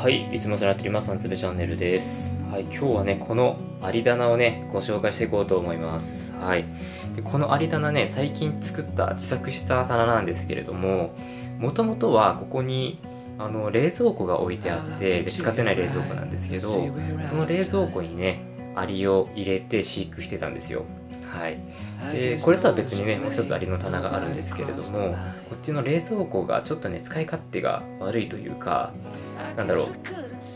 はい、いつもお世話になっております。半つぶチャンネルです。はい、今日はね、このアリ棚をね、ご紹介していこうと思います。はい。で、このアリ棚ね、最近作った、自作した棚なんですけれども、もともとはここに、冷蔵庫が置いてあって、で、使ってない冷蔵庫なんですけど、その冷蔵庫にね、アリを入れて飼育してたんですよ。はい。で、これとは別にね、もう一つアリの棚があるんですけれども、こっちの冷蔵庫がちょっとね、使い勝手が悪いというか、なんだろう、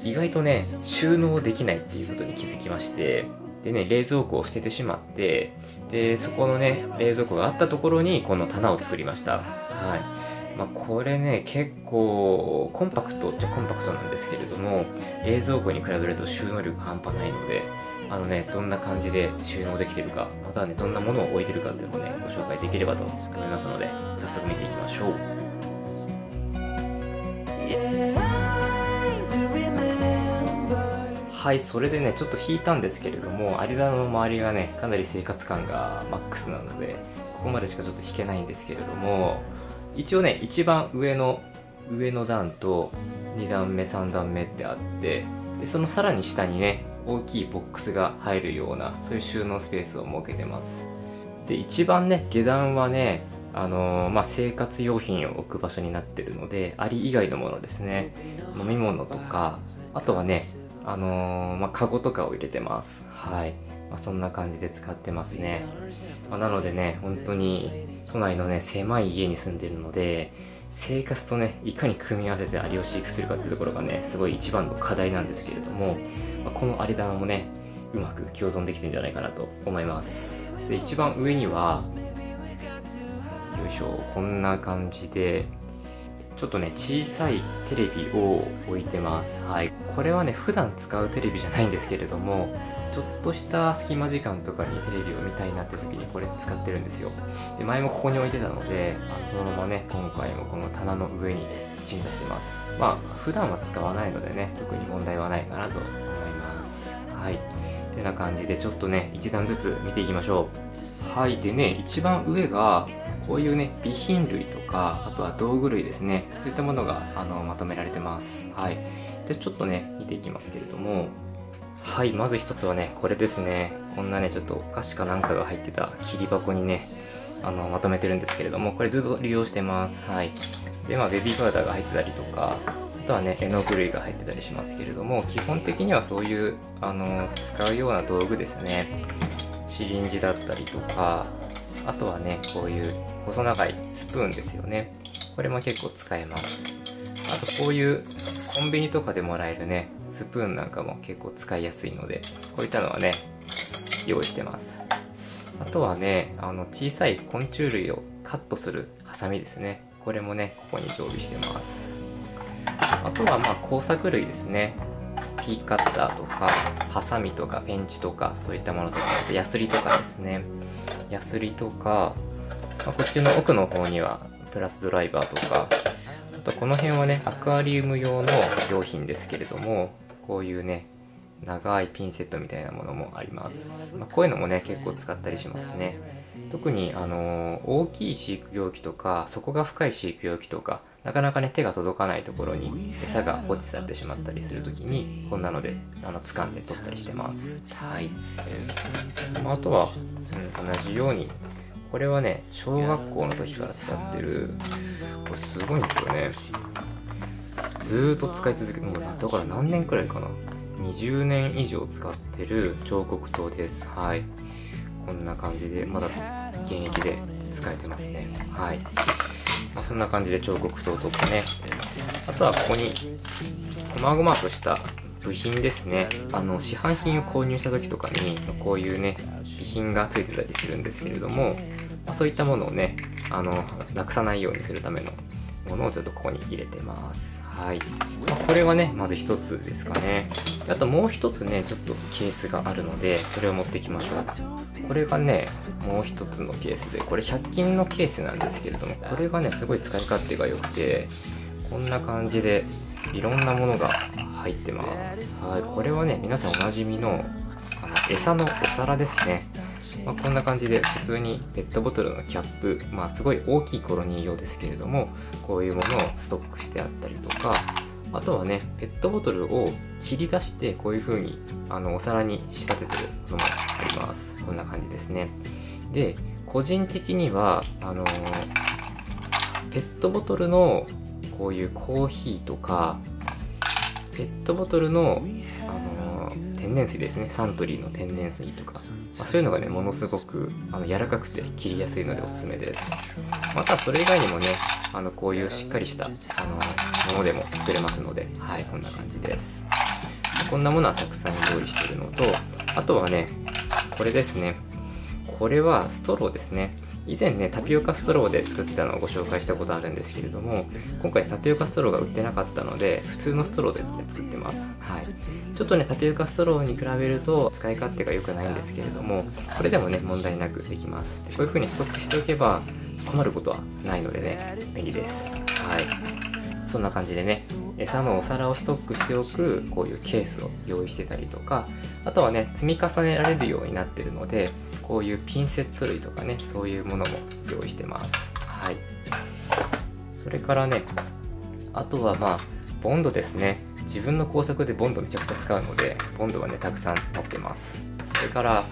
意外とね、収納できないっていうことに気づきまして、でね、冷蔵庫を捨ててしまって、でそこのね、冷蔵庫があったところにこの棚を作りました。はい、まあ、これね、結構コンパクトっちゃコンパクトなんですけれども、冷蔵庫に比べると収納力半端ないので、どんな感じで収納できてるか、またはね、どんなものを置いてるかっていうのをね、ご紹介できればと思いますので、早速見ていきましょう。はい、それでね、ちょっと引いたんですけれども、アリ棚の周りがね、かなり生活感がマックスなので、ここまでしかちょっと引けないんですけれども、一応ね、一番上の段と2段目3段目ってあって、でそのさらに下にね、大きいボックスが入るような、そういう収納スペースを設けてます。で、一番ね、下段はね、まあ、生活用品を置く場所になってるので、アリ以外のものですね、飲み物とか、あとはね、まあ、カゴとかを入れてます。はい、まあ、そんな感じで使ってますね。まあ、なのでね、本当に都内のね、狭い家に住んでるので、生活とね、いかに組み合わせてアリを飼育するかっていうところがね、すごい一番の課題なんですけれども、まあ、このアリ棚もね、うまく共存できてるんじゃないかなと思います。で、一番上にはよいしょ、こんな感じでちょっとね、小さいテレビを置いてます。はい、これはね、普段使うテレビじゃないんですけれども、ちょっとした隙間時間とかにテレビを見たいなって時にこれ使ってるんですよ。で、前もここに置いてたので、そのままね、今回もこの棚の上に鎮座してます。まあ、普段は使わないのでね、特に問題はないかなと思います。はい、てな感じで、ちょっとね、一段ずつ見ていきましょう。はい、でね、一番上がこういうね、備品類とか、あとは道具類ですね、そういったものがまとめられてます。はい、でちょっとね、見ていきますけれども、はい、まず一つはね、これですね。こんなね、ちょっとお菓子かなんかが入ってた切り箱にね、まとめてるんですけれども、これずっと利用してます。はい、で、まあ、ベビーパウダーが入ってたりとか、あとはね、絵の具類が入ってたりしますけれども、基本的にはそういう使うような道具ですね。シリンジだったりとか、あとはね、こういう細長いスプーンですよね。これも結構使えます。あと、こういうコンビニとかでもらえるね、スプーンなんかも結構使いやすいので、こういったのはね、用意してます。あとはね、小さい昆虫類をカットするハサミですね。これもね、ここに常備してます。あとはまあ、工作類ですね。ピーカッターとか、ハサミとか、ペンチとか、そういったものとか、あとヤスリとかですね。ヤスリとか、まあ、こっちの奥の方にはプラスドライバーとか、あとこの辺はね、アクアリウム用の用品ですけれども、こういうね、長いピンセットみたいなものもあります。まあ、こういうのもね、結構使ったりしますね。特に大きい飼育容器とか、底が深い飼育容器とか、なかなかね、手が届かないところに餌が放置されてしまったりするときに、こんなので掴んで取ったりしてます。はい、あとは、同じように、これはね、小学校の時から使ってる、これすごいんですよね。ずーっと使い続けて、もうだから何年くらいかな、20年以上使ってる彫刻刀です。はい、こんな感じでまだ現役で使えてますね。はい、まあ、そんな感じで彫刻刀とかね、あとはここに細々とした部品ですね。市販品を購入した時とかにこういうね、備品がついてたりするんですけれども、まあ、そういったものをね、なくさないようにするためのものをちょっとここに入れてます。はい、まあ、これはね、まず一つですかね。あともう一つね、ちょっとケースがあるので、それを持ってきましょう。これがね、もう一つのケースで、これ100均のケースなんですけれども、これがね、すごい使い勝手が良くて、こんな感じでいろんなものが入ってます。はい、これはね、皆さんおなじみの餌のお皿ですね。まあ、こんな感じで普通にペットボトルのキャップ、まあ、すごい大きいコロニー用ですけれども、こういうものをストックしてあったりとか、あとはね、ペットボトルを切り出してこういう風にお皿に仕立ててるのもあります。こんな感じですね。で、個人的にはペットボトルのこういうコーヒーとかペットボトルの、天然水ですね、サントリーの天然水とか、そういうのがねものすごく柔らかくて切りやすいのでおすすめです。またそれ以外にもねこういうしっかりしたものでも作れますので、はい、こんな感じです。こんなものはたくさん用意しているのと、あとはねこれですね。これはストローですね。以前ねタピオカストローで作ったのをご紹介したことあるんですけれども、今回タピオカストローが売ってなかったので普通のストローで作ってます。はい、ちょっとねタピオカストローに比べると使い勝手が良くないんですけれども、これでもね問題なくできます。こういう風にストックしておけば困ることはないのでね便利です。はい、そんな感じでね餌のお皿をストックしておくこういうケースを用意してたりとか、あとはね積み重ねられるようになってるのでこういうピンセット類とかね、そういうものも用意してます。はい、それからねあとはボンドですね。自分の工作でボンドめちゃくちゃ使うのでボンドはねたくさん持ってます。それから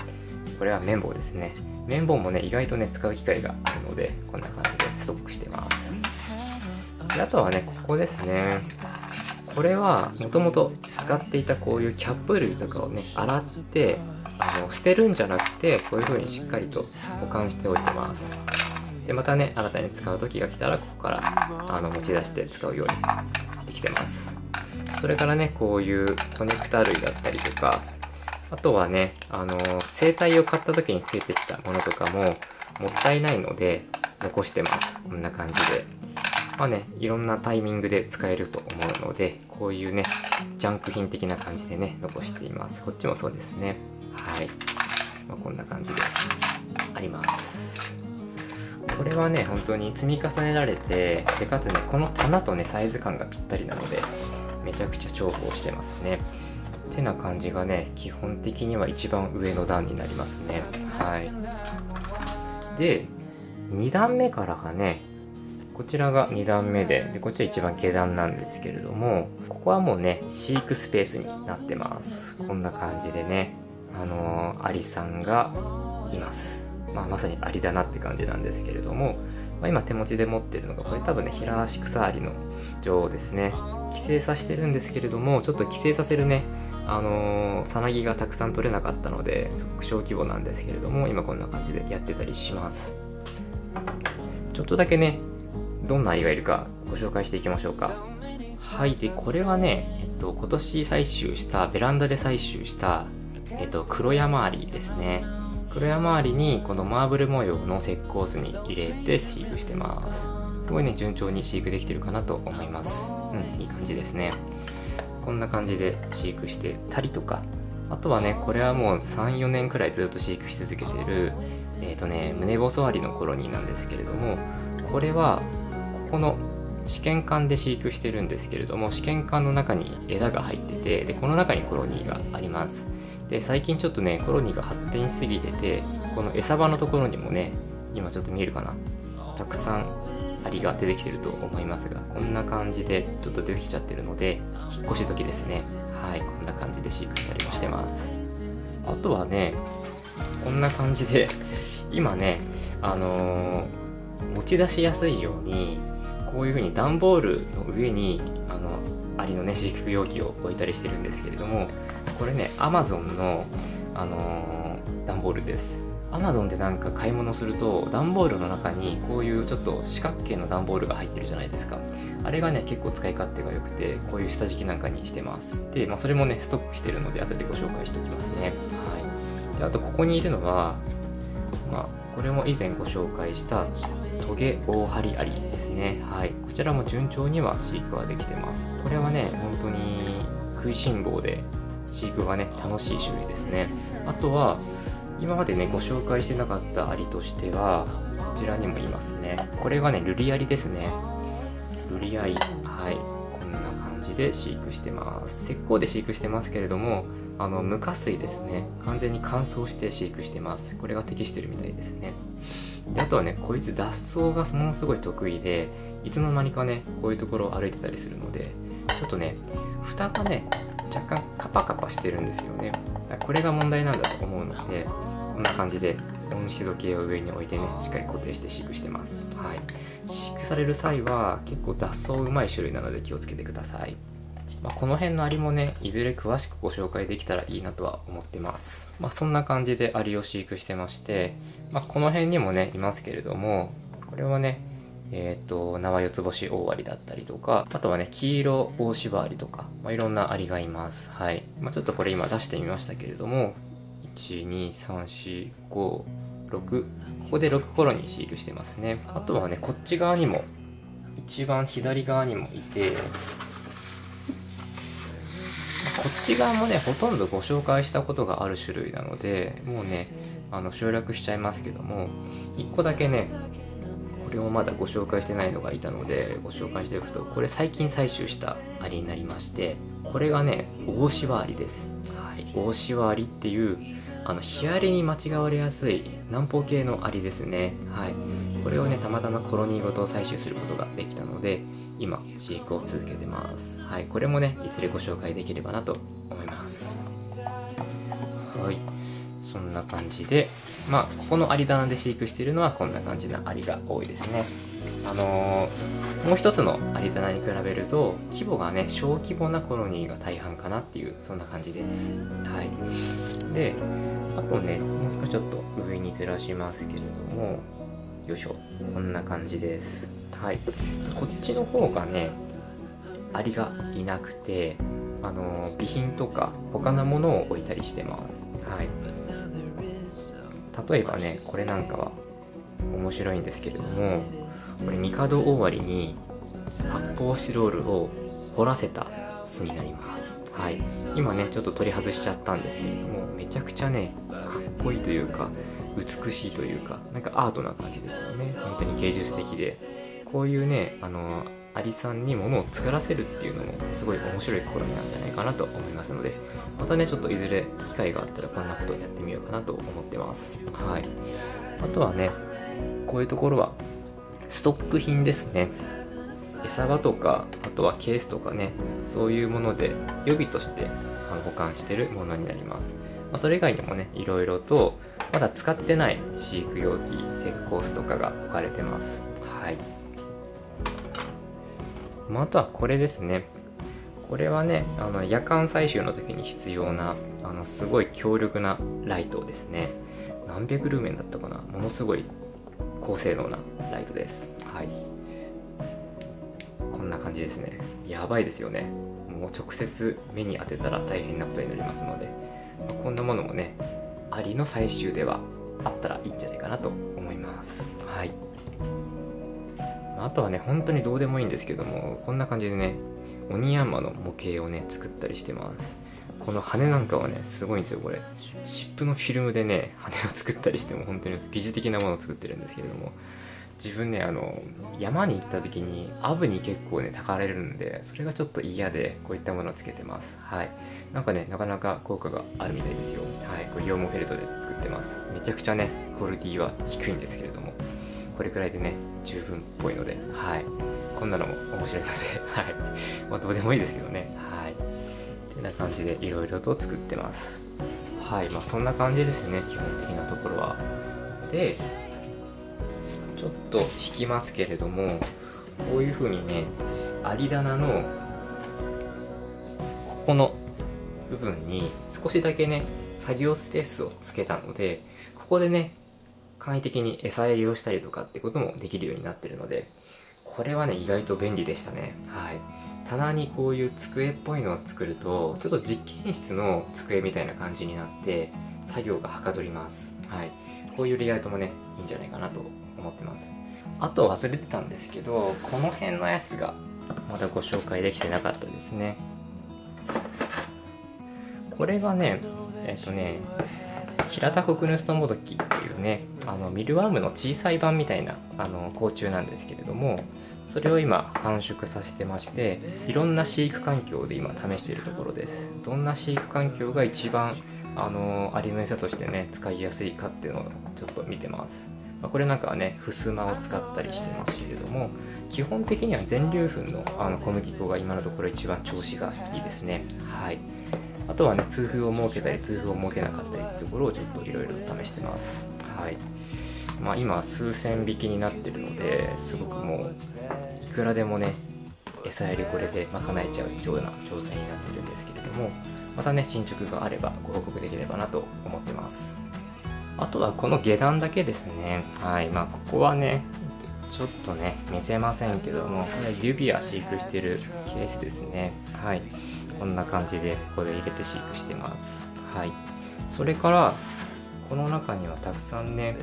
これは綿棒ですね。綿棒もね意外とね使う機会があるのでこんな感じでストックしてます。で、あとはねここですね。これはもともと使っていたこういうキャップ類とかをね洗って捨てるんじゃなくてこういう風にしっかりと保管しておいてます。で、またね新たに使う時が来たらここから持ち出して使うようにできてます。それからねこういうコネクタ類だったりとか、あとはね整体を買った時についてきたものとかももったいないので残してます。こんな感じでねいろんなタイミングで使えると思うのでこういうねジャンク品的な感じでね残しています。こっちもそうですね。はい、こんな感じであります。これはね本当に積み重ねられて、でかつねこの棚とねサイズ感がぴったりなのでめちゃくちゃ重宝してますね。てな感じがね基本的には一番上の段になりますね。はい、で2段目からがねこちらが2段目 でこっちは一番下段なんですけれども、ここはもうね飼育スペースになってます。こんな感じでねアリさんがいます。まさにアリだなって感じなんですけれども、今手持ちで持ってるのがこれ多分ねヒラアシクサアリの女王ですね。寄生させてるんですけれども、ちょっと寄生させるねさなぎがたくさん取れなかったのですごく小規模なんですけれども、今こんな感じでやってたりします。ちょっとだけねどんなアリがいるかご紹介していきましょうか。はい、でこれはね、今年採集したベランダで採集した黒山アリですね。黒山アリにこのマーブル模様の石膏巣に入れて飼育してます。すごいね順調に飼育できてるかなと思います。いい感じですね。こんな感じで飼育してたりとか、あとはねこれはもう 3,4 年くらいずっと飼育し続けてる胸細アリのコロニーなんですけれども、これはこの試験管で飼育してるんですけれども、試験管の中に枝が入ってて、でこの中にコロニーがあります。で最近ちょっとねコロニーが発展しすぎてて、この餌場のところにもね今ちょっと見えるかな、たくさんアリが出てきてると思いますが、こんな感じでちょっと出てきちゃってるので引っ越し時ですね。はい、こんな感じで飼育したりもしてます。あとはねこんな感じで今ね持ち出しやすいようにこういう風に段ボールの上にアリのね飼育容器を置いたりしてるんですけれども、これね Amazon の段ボールです。 Amazon でなんか買い物すると段ボールの中にこういうちょっと四角形の段ボールが入ってるじゃないですか。あれがね結構使い勝手が良くてこういう下敷きなんかにしてます。で、それもねストックしてるので後でご紹介しておきますね。はい、であとここにいるのは、これも以前ご紹介したトゲオオハリアリですね。はい、こちらも順調には飼育はできてます。これはね本当に食いしん坊で飼育がね楽しい種類ですね。あとは今までねご紹介してなかったアリとしてはこちらにもいますね。これがねルリアリですね。ルリアリ、はい、こんな感じで飼育してます。石膏で飼育してますけれども無加水ですね。完全に乾燥して飼育してます。これが適してるみたいですね。であとはねこいつ脱走がものすごい得意でいつの間にかねこういうところを歩いてたりするのでちょっとね、蓋がね若干カパカパしてるんですよね。これが問題なんだと思うので、こんな感じで温湿度計を上に置いてね、しっかり固定して飼育してます。はい、飼育される際は結構脱走うまい種類なので気をつけてください。この辺のアリもね、いずれ詳しくご紹介できたらいいなとは思ってます。そんな感じでアリを飼育してまして、この辺にもねいますけれども、これはね縄四つ星オオアリだったりとか、あとはね黄色オオシバアリとか、いろんなアリがいます。はい、ちょっとこれ今出してみましたけれども、1234566、ここで6コロニー飼育してますね。あとはねこっち側にも、一番左側にもいて、こっち側もねほとんどご紹介したことがある種類なので、もうね省略しちゃいますけども、1個だけねこれをまだご紹介してないのがいたのでご紹介しておくと、これ最近採集したアリになりまして、これがねオオシバアリです。はい、オオシバアリっていうヒアリに間違われやすい南方系のアリですね。はい、これをねたまたまコロニーごと採集することができたので、今飼育を続けてます。はい、これもねいずれご紹介できればなと思います。はい、そんな感じで、ここのアリ棚で飼育しているのはこんな感じのアリが多いですね。もう一つのアリ棚に比べると規模がね小規模なコロニーが大半かなっていう、そんな感じです。はい、であとね、もう少しちょっと上にずらしますけれども、よいしょ、こんな感じです。はい、こっちの方がねアリがいなくて、備品とか他のものを置いたりしてます。はい、例えばねこれなんかは面白いんですけれども、これミカドオオアリに発泡スチロールを掘らせた巣になります。はい、今ねちょっと取り外しちゃったんですけれども、めちゃくちゃねかっこいいというか美しいというか、なんかアートな感じですよね。本当に芸術的で、こういうねアリさんに物を作らせるっていうのもすごい面白い試みなんじゃないかなと思いますので、またねちょっといずれ機会があったらこんなことをやってみようかなと思ってます。はい、あとはねこういうところはストック品ですね。餌場とか、あとはケースとかね、そういうもので予備として保管してるものになります。それ以外にもねいろいろとまだ使ってない飼育容器、石膏巣とかが置かれてます。はい、あとはこれですね。これはね夜間採集の時に必要なすごい強力なライトですね。何百ルーメンだったかな、ものすごい高性能なライトです。はい、こんな感じですね。やばいですよね。もう直接目に当てたら大変なことになりますので、こんなものもねアリの採集ではあったらいいんじゃないかなと思います。はい、あとはね本当にどうでもいいんですけども、こんな感じでねオニヤンマの模型をね作ったりしてます。この羽なんかはねすごいんですよ。これ湿布のフィルムでね羽を作ったりして、も本当に疑似的なものを作ってるんですけれども、自分ね山に行った時にアブに結構ねたかられるんで、それがちょっと嫌でこういったものをつけてます。はい、なんかねなかなか効果があるみたいですよ。はい、これ羊毛フェルトで作ってます。めちゃくちゃねクオリティは低いんですけれども、これくらいでね十分っぽいので、はい、こんなのも面白いのではい、どうでもいいですけどね。はい、ってな感じでいろいろと作ってます。はい、そんな感じですね基本的なところは。でちょっと引きますけれども、こういう風にねアリ棚のここの部分に少しだけね作業スペースをつけたので、ここでね簡易的に餌やりをしたりとかってこともできるようになってるので、これはね意外と便利でしたね。はい、棚にこういう机っぽいのを作ると、ちょっと実験室の机みたいな感じになって作業がはかどります。はい、こういうレイアウトもねいいんじゃないかなと思ってます。あと忘れてたんですけど、この辺のやつがまだご紹介できてなかったですね。これがねヒラタコクヌスノモドキっていうねミルワームの小さい版みたいな甲虫なんですけれども、それを今繁殖させてまして、いろんな飼育環境で今試しているところです。どんな飼育環境が一番アリの餌としてね使いやすいかっていうのをちょっと見てます。これなんかはねふすまを使ったりしてますけれども、基本的には全粒粉の小麦粉が今のところ一番調子がいいですね。はい、あとはね、通風を設けたり通風を設けなかったりっていうところをちょっといろいろ試してます。はい、まあ、今数千匹になってるのですごくもういくらでもね餌やりこれで賄えちゃうような状態になってるんですけれども、またね進捗があればご報告できればなと思ってます。あとはこの下段だけですね。はい、まあここはねちょっとね見せませんけども、これリュビア飼育してるケースですね。はい、こんな感じでここで入れて飼育してます。はい、それからこの中にはたくさんね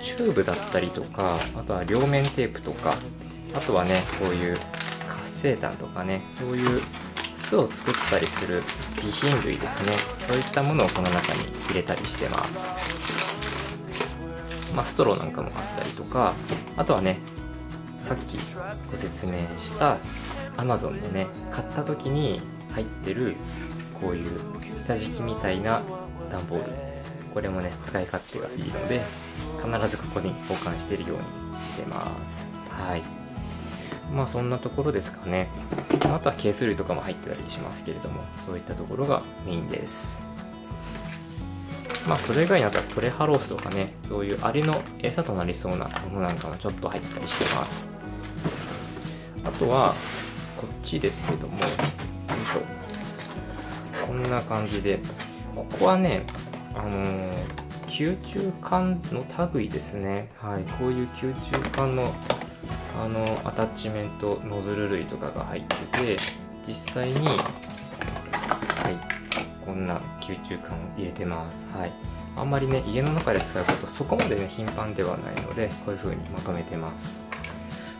チューブだったりとか、あとは両面テープとか、あとはねこういう活性炭とかね、そういう巣を作ったりする備品類ですね。そういったものをこの中に入れたりしてます。まあ、ストローなんかもあったりとか、あとはねさっきご説明した Amazon でね買った時に入ってるこういう下敷きみたいな段ボール、これもね使い勝手がいいので必ずここに保管してるようにしてます。はい、まあそんなところですかね。あとはケース類とかも入ってたりしますけれども、そういったところがメインです。まあそれ以外にあったらトレハロースとかね、そういうアリの餌となりそうなものなんかもちょっと入ったりしてます。あとはこっちですけども、よいしょ、こんな感じで、ここはね吸虫管の類ですね。はい、こういう吸虫管のアタッチメントノズル類とかが入ってて、実際に、はい、こんな吸虫管を入れてます。はい、あんまりね家の中で使うことそこまでね頻繁ではないので、こういう風にまとめてます。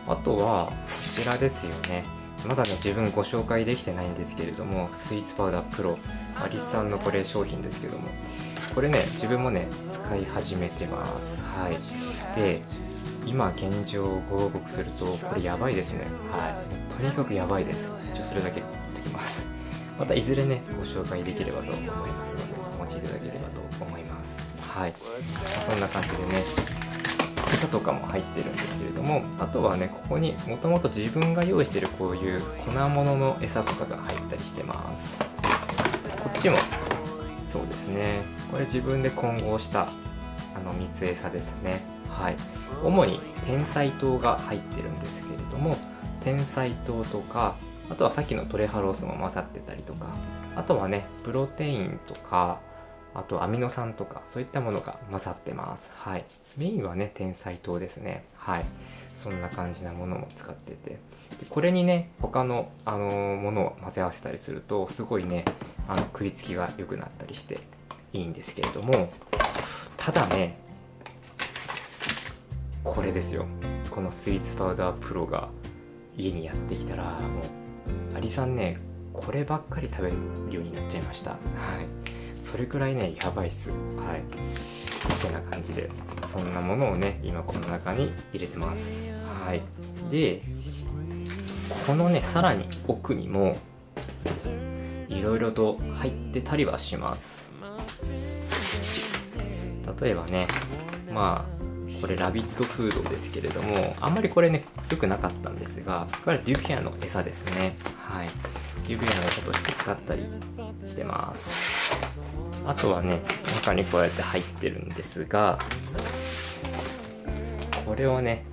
あとはこちらですよね。まだね自分ご紹介できてないんですけれども、スイーツパウダープロアリスさんのこれ商品ですけども、これね自分もね使い始めてます。はい、で今現状をご報告するとこれやばいですね。はい、とにかくやばいです。じゃそれだけ言ってきます。またいずれねご紹介できればと思いますので、お待ちいただければと思います。はい、そんな感じでね草とかも入ってるんですけれども、あとはねここにもともと自分が用意してるこういう粉物の餌とかが入ったりしてます。こっちもそうですね、これ自分で混合した蜜餌ですね。はい、主にてんさい糖が入ってるんですけれども、てんさい糖とか、あとはさっきのトレハロースも混ざってたりとか、あとはねプロテインとか、あとアミノ酸とか、そういったものが混ざってます。はい、メインはねてんさい糖ですね。はい、そんな感じなものも使ってて、でこれにね他のものを混ぜ合わせたりするとすごいね食いつきが良くなったりしていいんですけれども、ただねこれですよ、このスイーツパウダープロが家にやってきたら、もうアリさんねこればっかり食べるようになっちゃいました。はい、それくらいねやばいっす。はい、こんな感じでそんなものをね今この中に入れてます。はい、でこのねさらに奥にもいろいろと入ってたりはします。例えばね、まあこれラビットフードですけれども、あんまりこれね良くなかったんですが、これはデュビアの餌ですね。はい、デュビアの餌として使ったりしてます。あとはね中にこうやって入ってるんですが、これはね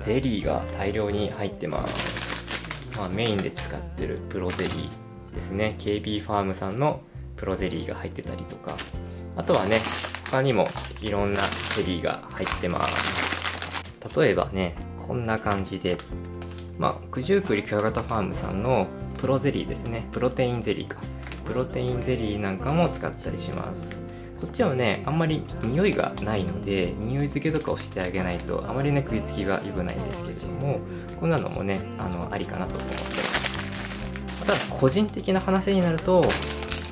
ゼリーが大量に入ってます。まあ、メインで使ってるプロゼリーですね、 KB ファームさんのプロゼリーが入ってたりとか、あとはね他にもいろんなゼリーが入ってます。例えばねこんな感じで、まあ九十九里クワガタファームさんのプロゼリーですね、プロテインゼリーか、プロテインゼリーなんかも使ったりします。こっちはねあんまり匂いがないので匂い付けとかをしてあげないとあまりね食いつきが良くないんですけれども、こんなのもねありかなと思ってます。ただ個人的な話になると、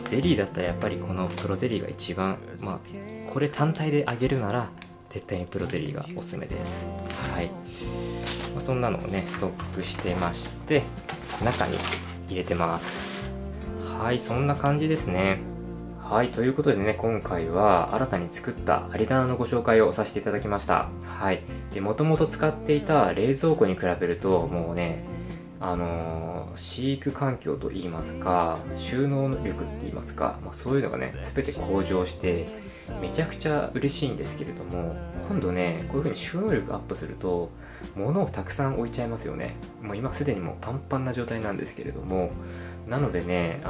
ゼリーだったらやっぱりこのプロゼリーが一番、まあこれ単体であげるなら絶対にプロゼリーがおすすめです。はい、まあ、そんなのをねストックしてまして中に入れてます。はい、そんな感じですね。はい、ということでね、今回は新たに作った有棚のご紹介をさせていただきました。はい。で、もともと使っていた冷蔵庫に比べると、もうね、飼育環境といいますか、収納力っていいますか、まあ、そういうのがね、全て向上して、めちゃくちゃ嬉しいんですけれども、今度ね、こういう風に収納力アップすると、物をたくさん置いちゃいますよね。もう今すでにもうパンパンな状態なんですけれども、なのでね、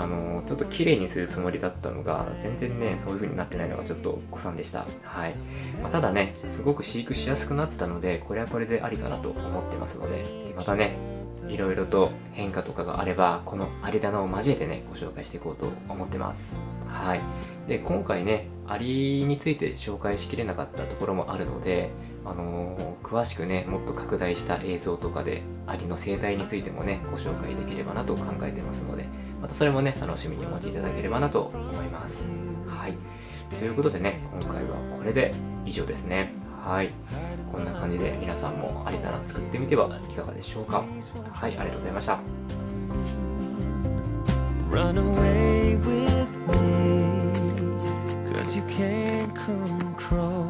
ちょっと綺麗にするつもりだったのが、全然ね、そういう風になってないのがちょっと誤算でした。はい。まあ、ただね、すごく飼育しやすくなったので、これはこれでありかなと思ってますので、またね、いろいろと変化とかがあれば、この有棚を交えてね、ご紹介していこうと思ってます。はい。で、今回ね、アリについて紹介しきれなかったところもあるので、詳しくね、もっと拡大した映像とかでアリの生態についてもね、ご紹介できればなと考えてますので、またそれもね、楽しみにお待ちいただければなと思います。はい、ということでね、今回はこれで以上ですね。はい、こんな感じで皆さんも有棚作ってみてはいかがでしょうか。はい、ありがとうございました。Run away with me, 'cause you can't control